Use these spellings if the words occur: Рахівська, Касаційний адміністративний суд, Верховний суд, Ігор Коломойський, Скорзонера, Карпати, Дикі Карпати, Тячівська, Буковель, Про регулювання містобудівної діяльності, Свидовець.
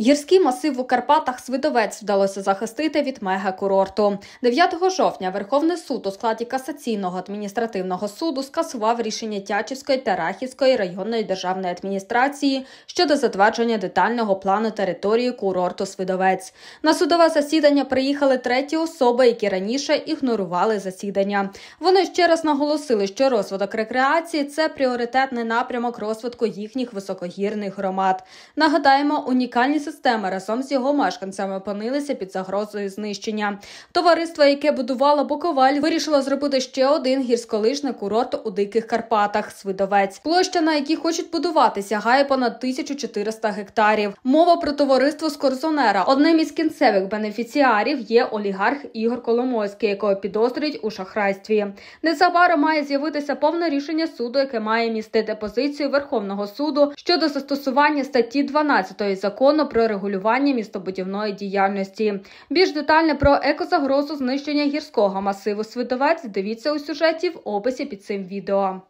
Гірський масив у Карпатах Свидовець вдалося захистити від мегакурорту. 9 жовтня Верховний суд у складі Касаційного адміністративного суду скасував рішення Тячівської та Рахівської районної державної адміністрації щодо затвердження детального плану території курорту Свидовець. На судове засідання приїхали треті особи, які раніше ігнорували засідання. Вони ще раз наголосили, що розвиток рекреації – це пріоритетний напрямок розвитку їхніх високогірних громад. Нагадаємо, унікальні системи разом з його мешканцями опинилися під загрозою знищення. Товариство, яке будувало Буковель, вирішило зробити ще один гірськолижний курорт у Диких Карпатах – Свидовець. Площа, на якій хочуть будувати, сягає понад 1400 гектарів. Мова про товариство Скорзонера. Одним із кінцевих бенефіціарів є олігарх Ігор Коломойський, якого підозрюють у шахрайстві. Незабаром має з'явитися повне рішення суду, яке має містити позицію Верховного суду щодо застосування статті 12 закону про регулювання містобудівної діяльності. Більш детально про екозагрозу знищення гірського масиву Свидовець дивіться у сюжеті в описі під цим відео.